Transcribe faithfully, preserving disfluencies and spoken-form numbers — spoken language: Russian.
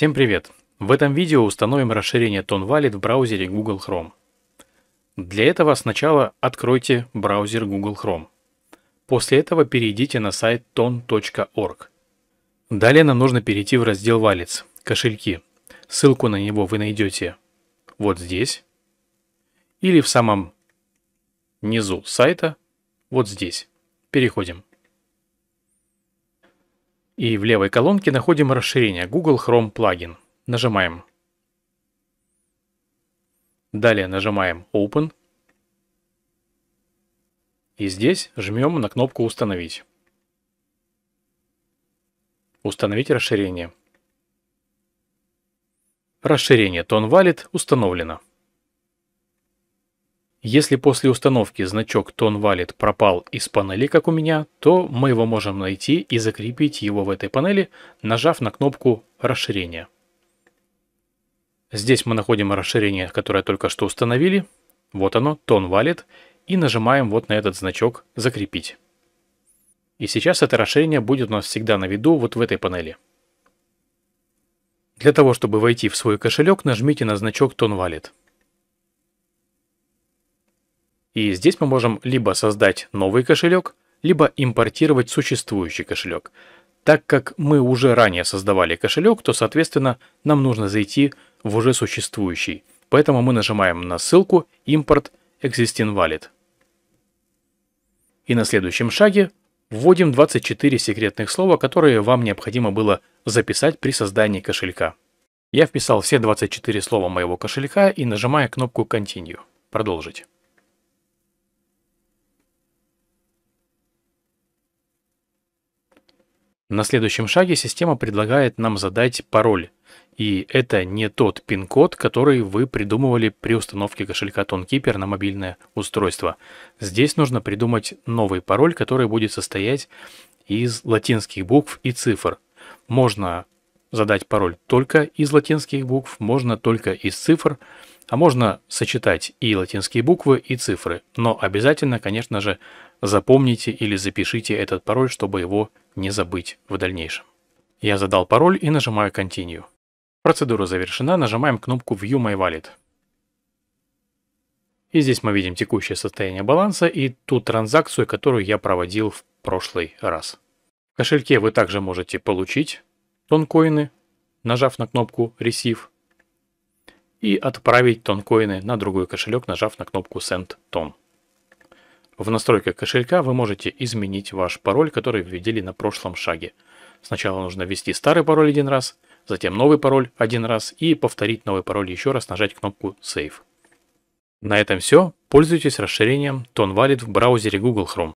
Всем привет! В этом видео установим расширение тон Wallet в браузере Google Chrome. Для этого сначала откройте браузер Google Chrome. После этого перейдите на сайт тон точка орг. Далее нам нужно перейти в раздел Wallets, кошельки. Ссылку на него вы найдете вот здесь или в самом низу сайта, вот здесь. Переходим. И в левой колонке находим расширение Google Chrome плагин. Нажимаем. Далее нажимаем Open. И здесь жмем на кнопку «Установить». Установить расширение. Расширение тон Wallet установлено. Если после установки значок тон Wallet пропал из панели, как у меня, то мы его можем найти и закрепить его в этой панели, нажав на кнопку «Расширение». Здесь мы находим расширение, которое только что установили. Вот оно, тон Wallet, и нажимаем вот на этот значок «Закрепить». И сейчас это расширение будет у нас всегда на виду вот в этой панели. Для того, чтобы войти в свой кошелек, нажмите на значок тон Wallet. И здесь мы можем либо создать новый кошелек, либо импортировать существующий кошелек. Так как мы уже ранее создавали кошелек, то, соответственно, нам нужно зайти в уже существующий. Поэтому мы нажимаем на ссылку «Import Existing Wallet». И на следующем шаге вводим двадцать четыре секретных слова, которые вам необходимо было записать при создании кошелька. Я вписал все двадцать четыре слова моего кошелька и нажимаю кнопку «Continue» – «Продолжить». На следующем шаге система предлагает нам задать пароль, и это не тот пин-код, который вы придумывали при установке кошелька Tonkeeper на мобильное устройство. Здесь нужно придумать новый пароль, который будет состоять из латинских букв и цифр. Можно задать пароль только из латинских букв, можно только из цифр, а можно сочетать и латинские буквы, и цифры. Но обязательно, конечно же, запомните или запишите этот пароль, чтобы его не забыть в дальнейшем. Я задал пароль и нажимаю «Continue». Процедура завершена, нажимаем кнопку «View my wallet». И здесь мы видим текущее состояние баланса и ту транзакцию, которую я проводил в прошлый раз. В кошельке вы также можете получить тонкоины, нажав на кнопку «Receive», и отправить тонкоины на другой кошелек, нажав на кнопку «Send ton». В настройках кошелька вы можете изменить ваш пароль, который введели на прошлом шаге. Сначала нужно ввести старый пароль один раз, затем новый пароль один раз и повторить новый пароль еще раз, нажать кнопку «Save». На этом все. Пользуйтесь расширением тон Wallet в браузере Google Chrome.